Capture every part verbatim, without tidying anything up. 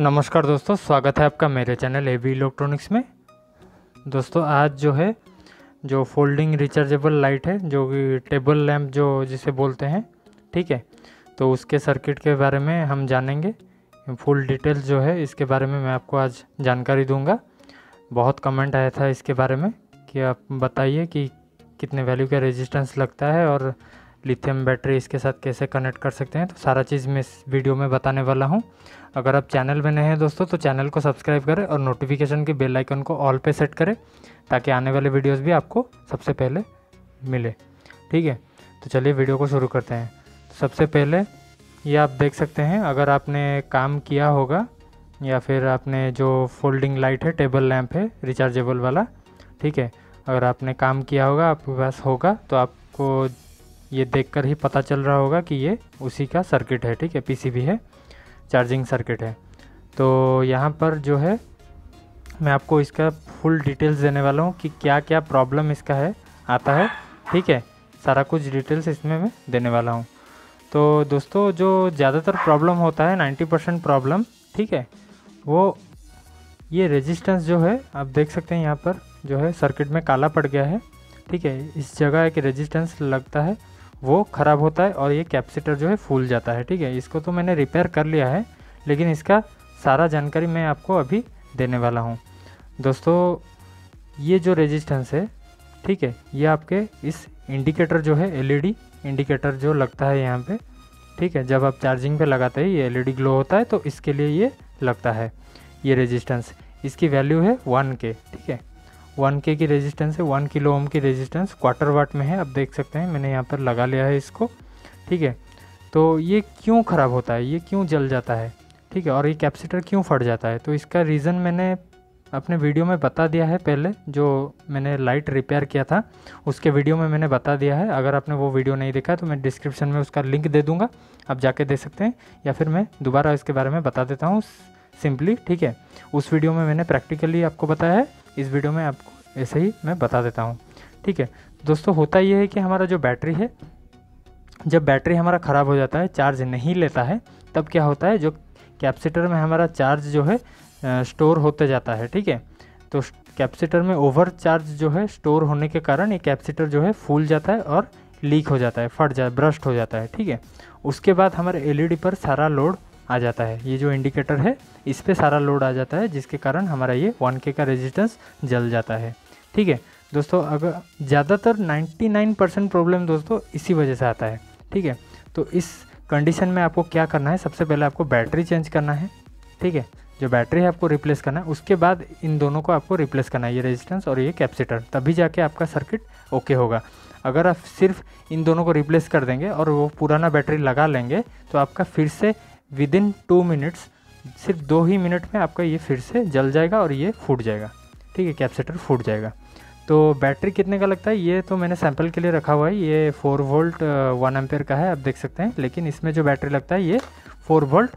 नमस्कार दोस्तों, स्वागत है आपका मेरे चैनल एवी इलेक्ट्रॉनिक्स में। दोस्तों आज जो है जो फोल्डिंग रिचार्जेबल लाइट है, जो कि टेबल लैम्प जो जिसे बोलते हैं, ठीक है, तो उसके सर्किट के बारे में हम जानेंगे। फुल डिटेल्स जो है इसके बारे में मैं आपको आज जानकारी दूंगा। बहुत कमेंट आया था इसके बारे में कि आप बताइए कि कितने वैल्यू का रेजिस्टेंस लगता है और लिथियम बैटरी इसके साथ कैसे कनेक्ट कर सकते हैं, तो सारा चीज़ मैं इस वीडियो में बताने वाला हूं। अगर आप चैनल में नए हैं दोस्तों तो चैनल को सब्सक्राइब करें और नोटिफिकेशन के बेल आइकन को ऑल पे सेट करें ताकि आने वाले वीडियोस भी आपको सबसे पहले मिले, ठीक है। तो चलिए वीडियो को शुरू करते हैं। सबसे पहले ये आप देख सकते हैं, अगर आपने काम किया होगा या फिर आपने जो फोल्डिंग लाइट है, टेबल लैम्प है रिचार्जेबल वाला, ठीक है, अगर आपने काम किया होगा, आपके पास होगा, तो आपको ये देखकर ही पता चल रहा होगा कि ये उसी का सर्किट है, ठीक है, पीसीबी है, चार्जिंग सर्किट है। तो यहाँ पर जो है मैं आपको इसका फुल डिटेल्स देने वाला हूँ कि क्या क्या प्रॉब्लम इसका है आता है, ठीक है, सारा कुछ डिटेल्स इसमें मैं देने वाला हूँ। तो दोस्तों जो ज़्यादातर प्रॉब्लम होता है, नाइन्टी परसेंट प्रॉब्लम, ठीक है, वो ये रेजिस्टेंस जो है आप देख सकते हैं यहाँ पर जो है सर्किट में काला पड़ गया है, ठीक है, इस जगह एक रेजिस्टेंस लगता है वो ख़राब होता है और ये कैपेसिटर जो है फूल जाता है, ठीक है। इसको तो मैंने रिपेयर कर लिया है लेकिन इसका सारा जानकारी मैं आपको अभी देने वाला हूँ। दोस्तों ये जो रेजिस्टेंस है, ठीक है, ये आपके इस इंडिकेटर जो है एलईडी इंडिकेटर जो लगता है यहाँ पे, ठीक है, जब आप चार्जिंग पे लगाते हैं ये एलईडी ग्लो होता है, तो इसके लिए ये लगता है। ये रेजिस्टेंस, इसकी वैल्यू है वन के, ठीक है, वन के की रेजिस्टेंस है, वन किलो ओम की रेजिस्टेंस क्वार्टर वाट में है, आप देख सकते हैं मैंने यहाँ पर लगा लिया है इसको, ठीक है। तो ये क्यों ख़राब होता है, ये क्यों जल जाता है, ठीक है, और ये कैपेसिटर क्यों फट जाता है, तो इसका रीज़न मैंने अपने वीडियो में बता दिया है। पहले जो मैंने लाइट रिपेयर किया था उसके वीडियो में मैंने बता दिया है। अगर आपने वो वीडियो नहीं देखा तो मैं डिस्क्रिप्शन में उसका लिंक दे दूँगा, आप जाके देख सकते हैं, या फिर मैं दोबारा इसके बारे में बता देता हूँ सिंपली, ठीक है। उस वीडियो में मैंने प्रैक्टिकली आपको बताया है, इस वीडियो में आपको ऐसे ही मैं बता देता हूँ, ठीक है। दोस्तों होता यह है कि हमारा जो बैटरी है, जब बैटरी हमारा ख़राब हो जाता है, चार्ज नहीं लेता है, तब क्या होता है, जो कैपेसिटर में हमारा चार्ज जो है स्टोर होते जाता है, ठीक है। तो कैपेसिटर में ओवर चार्ज जो है स्टोर होने के कारण ये कैपेसिटर जो है फूल जाता है और लीक हो जाता है, फट जाए ब्रस्ट हो जाता है, ठीक है। उसके बाद हमारे एलईडी पर सारा लोड आ जाता है, ये जो इंडिकेटर है इस पे सारा लोड आ जाता है, जिसके कारण हमारा ये वन के का रेजिस्टेंस जल जाता है, ठीक है। दोस्तों अगर ज़्यादातर निन्यानवे परसेंट प्रॉब्लम दोस्तों इसी वजह से आता है, ठीक है। तो इस कंडीशन में आपको क्या करना है, सबसे पहले आपको बैटरी चेंज करना है, ठीक है, जो बैटरी है आपको रिप्लेस करना है, उसके बाद इन दोनों को आपको रिप्लेस करना है, ये रेजिस्टेंस और ये कैपेसिटर, तभी जाके आपका सर्किट ओके होगा। अगर आप सिर्फ इन दोनों को रिप्लेस कर देंगे और वो पुराना बैटरी लगा लेंगे तो आपका फिर से विद इन टू मिनट्स, सिर्फ दो ही मिनट में आपका ये फिर से जल जाएगा और ये फूट जाएगा, ठीक है, कैपेसिटर फूट जाएगा। तो बैटरी कितने का लगता है, ये तो मैंने सैंपल के लिए रखा हुआ है, ये फोर वोल्ट वन एम्पेयर का है, आप देख सकते हैं, लेकिन इसमें जो बैटरी लगता है ये four volt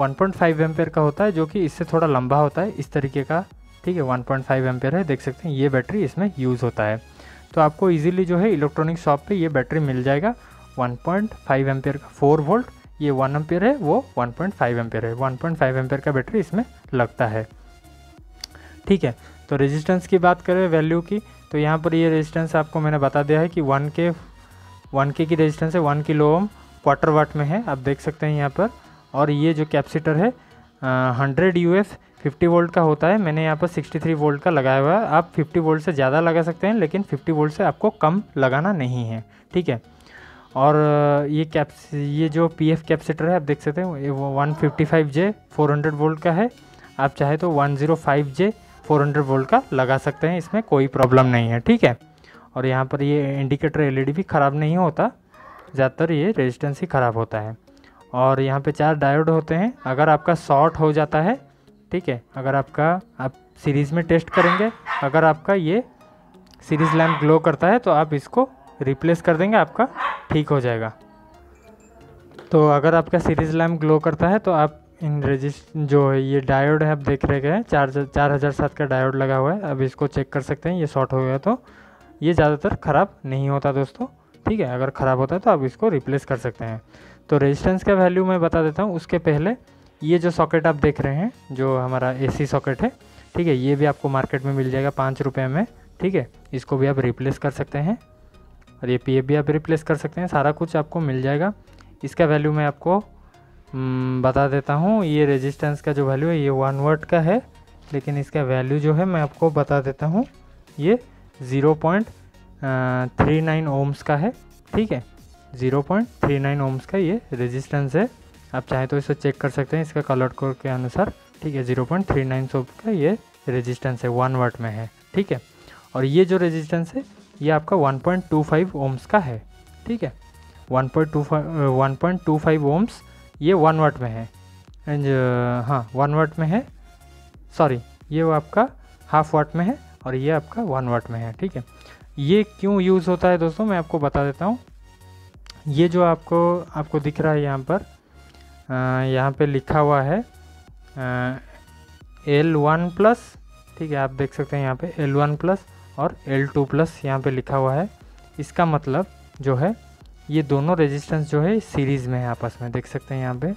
one point five ampere का होता है, जो कि इससे थोड़ा लंबा होता है इस तरीके का, ठीक है, वन पॉइंट फाइव एम्पेयर है, देख सकते हैं, ये बैटरी इसमें यूज़ होता है। तो आपको ईजिली जो है इलेक्ट्रॉनिक शॉप पर ये बैटरी मिल जाएगा, वन पॉइंट फाइव एम्पेयर का, फोर वोल्ट ये वन एम्पेयर है, वो वन पॉइंट फाइव एम्पेयर है, वन पॉइंट फाइव एम्पेयर का बैटरी इसमें लगता है, ठीक है। तो रेजिस्टेंस की बात करें वैल्यू की, तो यहाँ पर ये रेजिस्टेंस आपको मैंने बता दिया है कि वन के वन के की रेजिस्टेंस है, one kilo ohm quarter watt में है, आप देख सकते हैं यहाँ पर। और ये जो कैपेसिटर है hundred U F fifty volt का होता है, मैंने यहाँ पर सिक्सटी थ्री वोल्ट का लगाया हुआ है, आप फिफ्टी वोल्ट से ज़्यादा लगा सकते हैं लेकिन फिफ्टी वोल्ट से आपको कम लगाना नहीं है, ठीक है। और ये कैप्स ये जो पीएफ कैपेसिटर है आप देख सकते हैं, ये one fifty five J four hundred volt का है, आप चाहे तो one O five J four hundred volt का लगा सकते हैं, इसमें कोई प्रॉब्लम नहीं है, ठीक है। और यहाँ पर ये इंडिकेटर एलईडी भी ख़राब नहीं होता, ज़्यादातर ये रेजिस्टेंस ही ख़राब होता है। और यहाँ पे चार डायोड होते हैं, अगर आपका शॉर्ट हो जाता है, ठीक है, अगर आपका आप सीरीज़ में टेस्ट करेंगे, अगर आपका ये सीरीज़ लैम्प ग्लो करता है तो आप इसको रिप्लेस कर देंगे, आपका ठीक हो जाएगा। तो अगर आपका सीरीज लैम्प ग्लो करता है तो आप इन रजिस्ट जो है ये डायोड है आप देख रहे हैं, चार चार हज़ार सात का डायोड लगा हुआ है, अब इसको चेक कर सकते हैं, ये शॉर्ट हो गया तो ये ज़्यादातर ख़राब नहीं होता दोस्तों, ठीक है, अगर ख़राब होता है तो आप इसको रिप्लेस कर सकते हैं। तो रेजिस्टेंस का वैल्यू मैं बता देता हूँ, उसके पहले ये जो सॉकेट आप देख रहे हैं जो हमारा एसी सॉकेट है, ठीक है, ये भी आपको मार्केट में मिल जाएगा पाँच रुपये में, ठीक है। इसको भी आप रिप्लेस कर सकते हैं और ये पी एफ भी आप रिप्लेस कर सकते हैं, सारा कुछ आपको मिल जाएगा। इसका वैल्यू मैं आपको बता देता हूँ, ये रेजिस्टेंस का जो वैल्यू है ये वन वाट का है, लेकिन इसका वैल्यू जो है मैं आपको बता देता हूँ, ये zero point three nine ohms का है, ठीक है, zero point three nine ohms का ये रेजिस्टेंस है। आप चाहें तो इसे चेक कर सकते हैं इसका कलर कोड के अनुसार, ठीक है। Zero point three nine ohm का ये रेजिस्टेंस है, वन वाट में है, ठीक है। और ये जो रेजिस्टेंस है ये आपका one point two five ohms का है, ठीक है। One point two five ohms ये वन वाट में है, एंड हाँ वन वाट में है, सॉरी ये वो आपका हाफ वाट में है और ये आपका वन वाट में है, ठीक है। ये क्यों यूज़ होता है दोस्तों, मैं आपको बता देता हूँ। ये जो आपको आपको दिख रहा है यहाँ पर, यहाँ पे लिखा हुआ है एल वन प्लस, ठीक है, आप देख सकते हैं यहाँ पे एल वन प्लस और एल टू प्लस यहाँ पे लिखा हुआ है। इसका मतलब जो है ये दोनों रेजिस्टेंस जो है सीरीज़ में है आपस में, देख सकते हैं यहाँ पे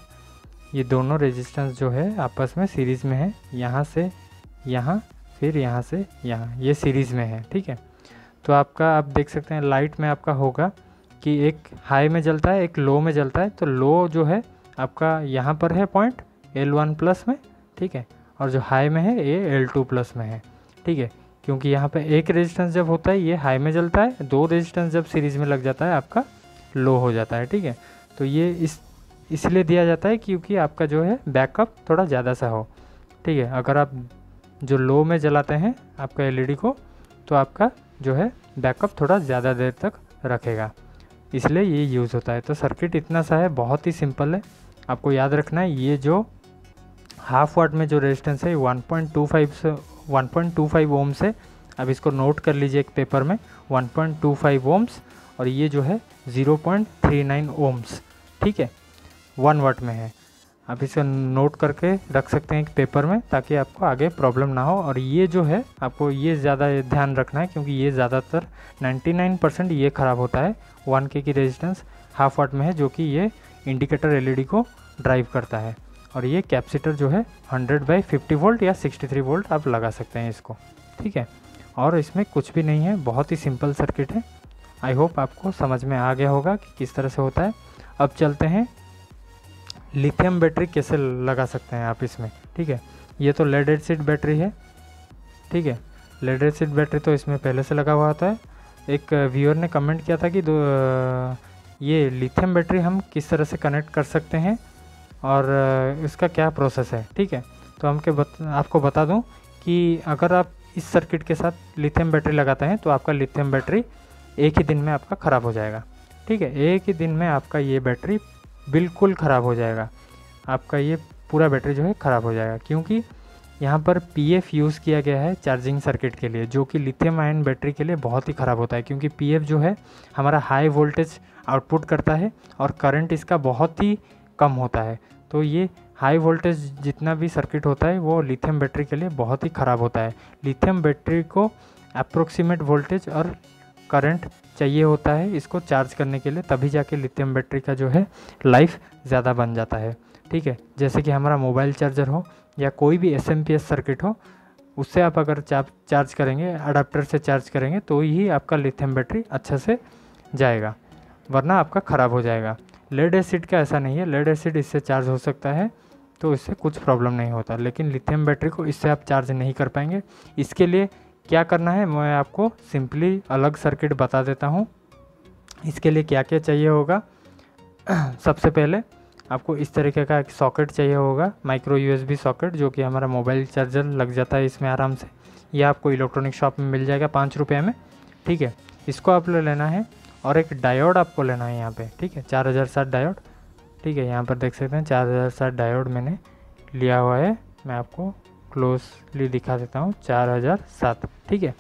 ये दोनों रेजिस्टेंस जो है आपस में सीरीज़ में है, यहाँ से यहाँ फिर यहाँ से यहाँ, ये सीरीज़ में है, ठीक है। तो आपका आप देख सकते हैं लाइट में आपका होगा कि एक हाई में जलता है एक लो में जलता है, तो लो जो है आपका यहाँ पर है पॉइंट एल वन प्लस में, ठीक है, और जो हाई में है ये एल टू प्लस में है, ठीक है, क्योंकि यहाँ पे एक रेजिस्टेंस जब होता है ये हाई में जलता है, दो रेजिस्टेंस जब सीरीज़ में लग जाता है आपका लो हो जाता है, ठीक है। तो ये इस इसलिए दिया जाता है क्योंकि आपका जो है बैकअप थोड़ा ज़्यादा सा हो, ठीक है। अगर आप जो लो में जलाते हैं आपका एलईडी को तो आपका जो है बैकअप थोड़ा ज़्यादा देर तक रखेगा, इसलिए ये यूज़ होता है। तो सर्किट इतना सा है, बहुत ही सिंपल है, आपको याद रखना है। ये जो हाफ वाट में जो रेजिस्टेंस है वन पॉइंट टू फाइव से one point two five ohms है, अब इसको नोट कर लीजिए एक पेपर में, one point two five ohms, और ये जो है zero point three nine ohms, ठीक है, वन वाट में है। आप इसे नोट करके रख सकते हैं एक पेपर में ताकि आपको आगे प्रॉब्लम ना हो। और ये जो है आपको ये ज़्यादा ध्यान रखना है क्योंकि ये ज़्यादातर निन्यानवे परसेंट ये ख़राब होता है। वन के की रेजिस्टेंस हाफ वाट में है जो कि ये इंडिकेटर एलईडी को ड्राइव करता है, और ये कैपेसिटर जो है हंड्रेड बाई फिफ्टी वोल्ट या सिक्सटी थ्री वोल्ट आप लगा सकते हैं इसको, ठीक है। और इसमें कुछ भी नहीं है, बहुत ही सिंपल सर्किट है। आई होप आपको समझ में आ गया होगा कि किस तरह से होता है। अब चलते हैं लिथियम बैटरी कैसे लगा सकते हैं आप इसमें, ठीक है। ये तो लेड एसिड बैटरी है, ठीक है, लेड एसिड बैटरी तो इसमें पहले से लगा हुआ होता है। एक व्यूअर ने कमेंट किया था कि दो ये लिथियम बैटरी हम किस तरह से कनेक्ट कर सकते हैं और इसका क्या प्रोसेस है, ठीक है। तो हम के बत, आपको बता दूं कि अगर आप इस सर्किट के साथ लिथियम बैटरी लगाते हैं तो आपका लिथियम बैटरी एक ही दिन में आपका ख़राब हो जाएगा, ठीक है। एक ही दिन में आपका ये बैटरी बिल्कुल ख़राब हो जाएगा, आपका ये पूरा बैटरी जो है ख़राब हो जाएगा, क्योंकि यहाँ पर पीएफ यूज़ किया गया है चार्जिंग सर्किट के लिए, जो कि लिथियम आयन बैटरी के लिए बहुत ही ख़राब होता है, क्योंकि पीएफ जो है हमारा हाई वोल्टेज आउटपुट करता है और करंट इसका बहुत ही कम होता है। तो ये हाई वोल्टेज जितना भी सर्किट होता है वो लिथियम बैटरी के लिए बहुत ही ख़राब होता है। लिथियम बैटरी को अप्रोक्सीमेट वोल्टेज और करंट चाहिए होता है इसको चार्ज करने के लिए, तभी जाके लिथियम बैटरी का जो है लाइफ ज़्यादा बन जाता है, ठीक है। जैसे कि हमारा मोबाइल चार्जर हो या कोई भी S M P S circuit हो, उससे आप अगर चार्ज करेंगे अडाप्टर से चार्ज करेंगे तो ही आपका लिथियम बैटरी अच्छे से जाएगा, वरना आपका ख़राब हो जाएगा। लेड एसिड का ऐसा नहीं है, लेड एसिड इससे चार्ज हो सकता है तो इससे कुछ प्रॉब्लम नहीं होता, लेकिन लिथियम बैटरी को इससे आप चार्ज नहीं कर पाएंगे। इसके लिए क्या करना है मैं आपको सिंपली अलग सर्किट बता देता हूँ। इसके लिए क्या क्या चाहिए होगा, सबसे पहले आपको इस तरीके का एक सॉकेट चाहिए होगा, माइक्रो यूएसबी सॉकेट, जो कि हमारा मोबाइल चार्जर लग जाता है इसमें आराम से। यह आपको इलेक्ट्रॉनिक शॉप में मिल जाएगा पाँच रुपये में, ठीक है। इसको आप लेना है, और एक डायोड आपको लेना है यहाँ पे, ठीक है, चार हज़ार सात डायोड, ठीक है। यहाँ पर देख सकते हैं चार हज़ार सात डायोड मैंने लिया हुआ है, मैं आपको क्लोजली दिखा देता हूँ, चार हज़ार सात, ठीक है।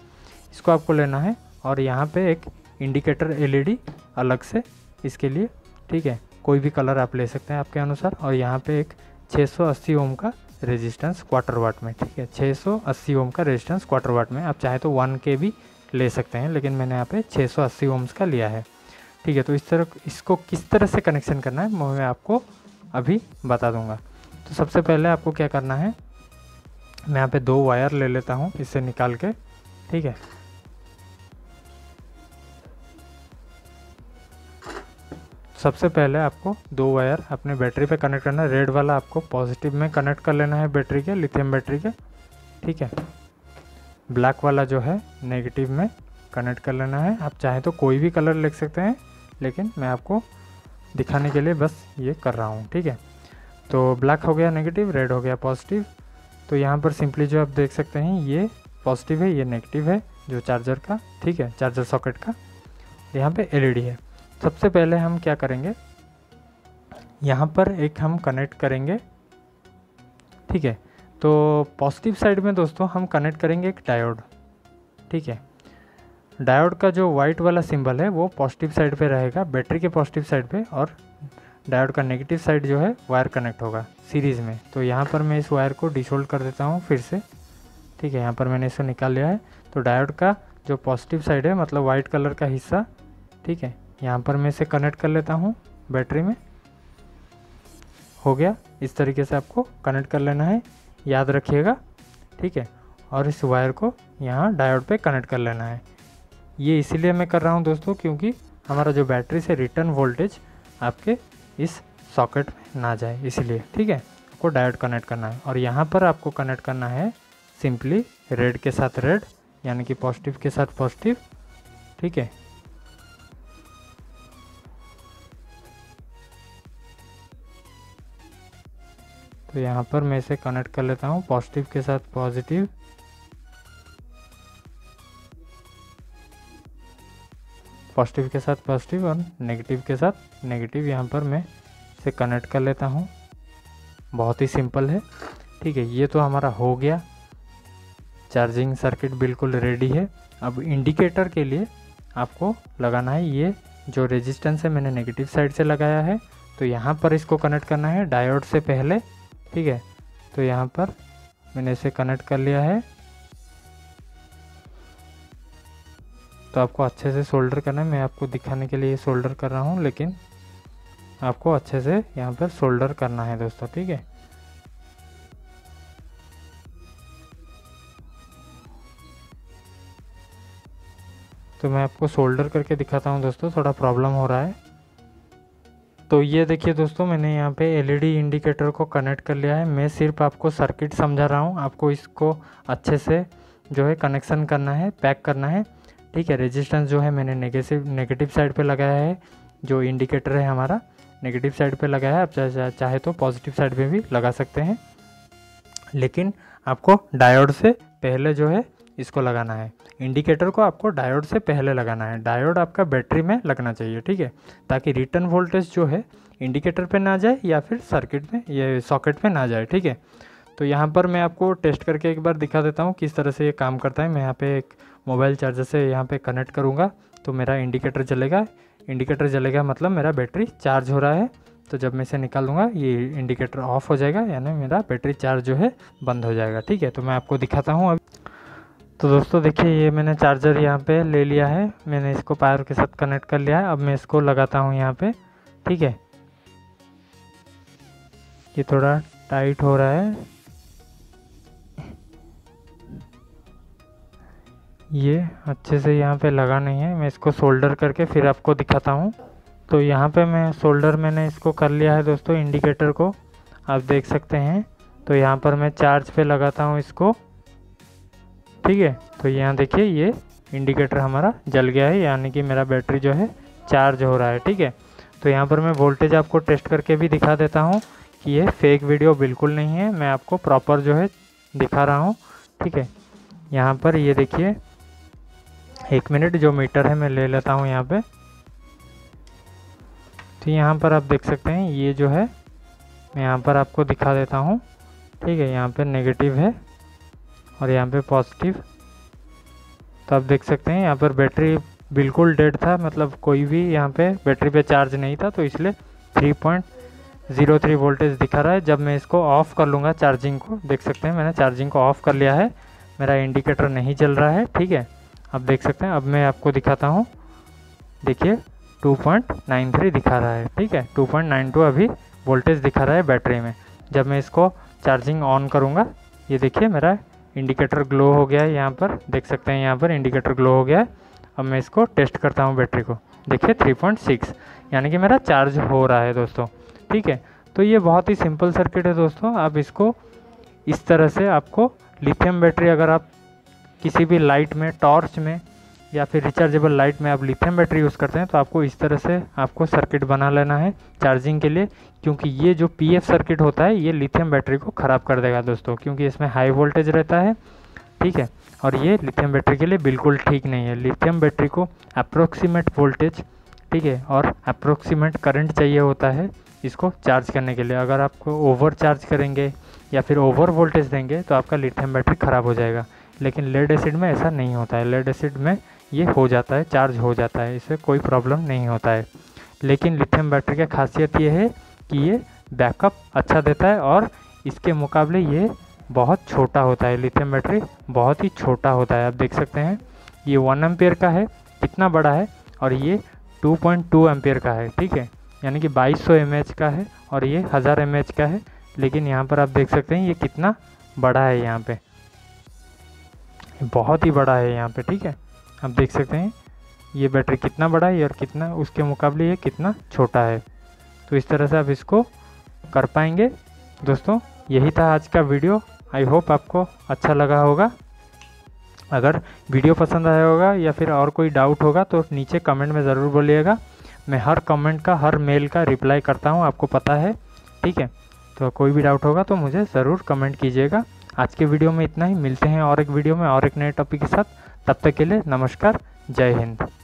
इसको आपको लेना है, और यहाँ पे एक इंडिकेटर एलईडी अलग से इसके लिए, ठीक है, कोई भी कलर आप ले सकते हैं आपके अनुसार। और यहाँ पे एक छः सौ अस्सी ओम का रेजिस्टेंस क्वार्टर वाट में, ठीक है, छः सौ अस्सी ओम का रेजिस्टेंस क्वार्टर वाट में। आप चाहे तो वन के भी ले सकते हैं, लेकिन मैंने यहाँ पे सिक्स एटी ओम्स का लिया है, ठीक है। तो इस तरह इसको किस तरह से कनेक्शन करना है मैं आपको अभी बता दूंगा। तो सबसे पहले आपको क्या करना है, मैं यहाँ पे दो वायर ले लेता हूँ इससे निकाल के, ठीक है। सबसे पहले आपको दो वायर अपने बैटरी पे कनेक्ट करना है। रेड वाला आपको पॉजिटिव में कनेक्ट कर लेना है बैटरी के, लिथियम बैटरी के, ठीक है। ब्लैक वाला जो है नेगेटिव में कनेक्ट कर लेना है। आप चाहें तो कोई भी कलर ले सकते हैं, लेकिन मैं आपको दिखाने के लिए बस ये कर रहा हूँ, ठीक है। तो ब्लैक हो गया नेगेटिव, रेड हो गया पॉजिटिव। तो यहाँ पर सिंपली जो आप देख सकते हैं, ये पॉजिटिव है, ये नेगेटिव है जो चार्जर का, ठीक है, चार्जर सॉकेट का। यहाँ पे एलईडी है। सबसे पहले हम क्या करेंगे, यहाँ पर एक हम कनेक्ट करेंगे, ठीक है। तो पॉजिटिव साइड में दोस्तों हम कनेक्ट करेंगे एक डायोड, ठीक है। डायोड का जो वाइट वाला सिंबल है वो पॉजिटिव साइड पे रहेगा, बैटरी के पॉजिटिव साइड पे, और डायोड का नेगेटिव साइड जो है वायर कनेक्ट होगा सीरीज़ में। तो यहाँ पर मैं इस वायर को डिसोल्ड कर देता हूँ फिर से, ठीक है। यहाँ पर मैंने इसको निकाल लिया है। तो डायोड का जो पॉजिटिव साइड है, मतलब वाइट कलर का हिस्सा, ठीक है, यहाँ पर मैं इसे कनेक्ट कर लेता हूँ बैटरी में। हो गया। इस तरीके से आपको कनेक्ट कर लेना है, याद रखिएगा, ठीक है। और इस वायर को यहाँ डायोड पे कनेक्ट कर लेना है। ये इसीलिए मैं कर रहा हूँ दोस्तों, क्योंकि हमारा जो बैटरी से रिटर्न वोल्टेज आपके इस सॉकेट में ना जाए, इसलिए, ठीक है, आपको डायोड कनेक्ट करना है। और यहाँ पर आपको कनेक्ट करना है सिंपली रेड के साथ रेड, यानी कि पॉजिटिव के साथ पॉजिटिव, ठीक है। तो यहाँ पर मैं इसे कनेक्ट कर लेता हूँ पॉजिटिव के साथ पॉजिटिव। पॉजिटिव के साथ पॉजिटिव और नेगेटिव के साथ नेगेटिव, यहाँ पर मैं इसे कनेक्ट कर लेता हूँ। बहुत ही सिंपल है, ठीक है। ये तो हमारा हो गया, चार्जिंग सर्किट बिल्कुल रेडी है। अब इंडिकेटर के लिए आपको लगाना है, ये जो रेजिस्टेंस है मैंने नेगेटिव साइड से लगाया है, तो यहाँ पर इसको कनेक्ट करना है डायोड से पहले, ठीक है। तो यहाँ पर मैंने इसे कनेक्ट कर लिया है। तो आपको अच्छे से सोल्डर करना है, मैं आपको दिखाने के लिए सोल्डर कर रहा हूँ, लेकिन आपको अच्छे से यहाँ पर सोल्डर करना है दोस्तों, ठीक है। तो मैं आपको सोल्डर करके दिखाता हूँ दोस्तों, थोड़ा प्रॉब्लम हो रहा है। तो ये देखिए दोस्तों, मैंने यहाँ पे एलईडी इंडिकेटर को कनेक्ट कर लिया है। मैं सिर्फ आपको सर्किट समझा रहा हूँ, आपको इसको अच्छे से जो है कनेक्शन करना है, पैक करना है, ठीक है। रेजिस्टेंस जो है मैंने नेगेटिव नेगेटिव साइड पे लगाया है, जो इंडिकेटर है हमारा नेगेटिव साइड पे लगाया है। आप चाहे चाहे तो पॉजिटिव साइड पर भी लगा सकते हैं, लेकिन आपको डायोड से पहले जो है इसको लगाना है। इंडिकेटर को आपको डायोड से पहले लगाना है, डायोड आपका बैटरी में लगना चाहिए, ठीक है, ताकि रिटर्न वोल्टेज जो है इंडिकेटर पे ना जाए या फिर सर्किट में, ये सॉकेट में ना जाए, ठीक है। तो यहाँ पर मैं आपको टेस्ट करके एक बार दिखा देता हूँ किस तरह से ये काम करता है। मैं यहाँ पे एक मोबाइल चार्जर से यहाँ पे कनेक्ट करूँगा तो मेरा इंडिकेटर जलेगा, इंडिकेटर जलेगा मतलब मेरा बैटरी चार्ज हो रहा है। तो जब मैं इसे निकाल दूँगा ये इंडिकेटर ऑफ हो जाएगा, यानी मेरा बैटरी चार्ज जो है बंद हो जाएगा, ठीक है। तो मैं आपको दिखाता हूँ अब। तो दोस्तों देखिए, ये मैंने चार्जर यहाँ पे ले लिया है, मैंने इसको पावर के साथ कनेक्ट कर लिया है। अब मैं इसको लगाता हूँ यहाँ पे, ठीक है। ये थोड़ा टाइट हो रहा है, ये अच्छे से यहाँ पे लगा नहीं है। मैं इसको सोल्डर करके फिर आपको दिखाता हूँ। तो यहाँ पे मैं सोल्डर मैंने इसको कर लिया है दोस्तों, इंडिकेटर को आप देख सकते हैं। तो यहाँ पर मैं चार्ज पे लगाता हूँ इसको, ठीक है। तो यहाँ देखिए, ये इंडिकेटर हमारा जल गया है, यानी कि मेरा बैटरी जो है चार्ज हो रहा है, ठीक है। तो यहाँ पर मैं वोल्टेज आपको टेस्ट करके भी दिखा देता हूँ कि ये फेक वीडियो बिल्कुल नहीं है, मैं आपको प्रॉपर जो है दिखा रहा हूँ, ठीक है। यहाँ पर ये देखिए, एक मिनट, जो मीटर है मैं ले लेता हूँ यहाँ पे। तो यहाँ पर आप देख सकते हैं, ये जो है मैं यहाँ पर आपको दिखा देता हूँ, ठीक है। यहाँ पर नेगेटिव है और यहाँ पे पॉजिटिव। तो आप देख सकते हैं यहाँ पर बैटरी बिल्कुल डेड था, मतलब कोई भी यहाँ पे बैटरी पे चार्ज नहीं था, तो इसलिए three point zero three voltage दिखा रहा है। जब मैं इसको ऑफ़ कर लूँगा चार्जिंग को, देख सकते हैं मैंने चार्जिंग को ऑफ़ कर लिया है, मेरा इंडिकेटर नहीं जल रहा है, ठीक है, आप देख सकते हैं। अब मैं आपको दिखाता हूँ, देखिए टू पॉइंट नाइन थ्री दिखा रहा है, ठीक है, टू पॉइंट नाइन टू अभी वोल्टेज दिखा रहा है बैटरी में। जब मैं इसको चार्जिंग ऑन करूँगा, ये देखिए मेरा इंडिकेटर ग्लो हो गया है, यहाँ पर देख सकते हैं, यहाँ पर इंडिकेटर ग्लो हो गया है। अब मैं इसको टेस्ट करता हूँ बैटरी को, देखिए थ्री पॉइंट सिक्स, यानी कि मेरा चार्ज हो रहा है दोस्तों। ठीक है, तो ये बहुत ही सिंपल सर्किट है दोस्तों। अब इसको इस तरह से आपको लिथियम बैटरी, अगर आप किसी भी लाइट में, टॉर्च में या फिर रिचार्जेबल लाइट में आप लिथियम बैटरी यूज़ करते हैं, तो आपको इस तरह से आपको सर्किट बना लेना है चार्जिंग के लिए, क्योंकि ये जो पीएफ सर्किट होता है ये लिथियम बैटरी को ख़राब कर देगा दोस्तों, क्योंकि इसमें हाई वोल्टेज रहता है। ठीक है, और ये लिथियम बैटरी के लिए बिल्कुल ठीक नहीं है। लिथियम बैटरी को अप्रोक्सीमेट वोल्टेज, ठीक है, और अप्रोक्सीमेट करंट चाहिए होता है इसको चार्ज करने के लिए। अगर आपको ओवर चार्ज करेंगे या फिर ओवर वोल्टेज देंगे तो आपका लिथियम बैटरी ख़राब हो जाएगा, लेकिन लेड एसिड में ऐसा नहीं होता है। लेड एसिड में ये हो जाता है, चार्ज हो जाता है, इससे कोई प्रॉब्लम नहीं होता है। लेकिन लिथियम बैटरी की खासियत ये है कि ये बैकअप अच्छा देता है, और इसके मुकाबले ये बहुत छोटा होता है। लिथियम बैटरी बहुत ही छोटा होता है, आप देख सकते हैं ये वन एम्पियर का है, कितना बड़ा है, और ये टू पॉइंट टू एम्पियर का है। ठीक है, यानी कि बाईस सौ एम एच का है और ये हज़ार एम एच का है। लेकिन यहाँ पर आप देख सकते हैं ये कितना बड़ा है, यहाँ पे बहुत ही बड़ा है यहाँ पे। ठीक है, आप देख सकते हैं ये बैटरी कितना बड़ा है और कितना उसके मुकाबले ये कितना छोटा है। तो इस तरह से आप इसको कर पाएंगे दोस्तों। यही था आज का वीडियो, आई होप आपको अच्छा लगा होगा। अगर वीडियो पसंद आया होगा या फिर और कोई डाउट होगा तो नीचे कमेंट में ज़रूर बोलिएगा, मैं हर कमेंट का, हर मेल का रिप्लाई करता हूँ, आपको पता है। ठीक है, तो कोई भी डाउट होगा तो मुझे ज़रूर कमेंट कीजिएगा। आज के वीडियो में इतना ही, मिलते हैं और एक वीडियो में और एक नए टॉपिक के साथ। तब तक के लिए नमस्कार, जय हिंद।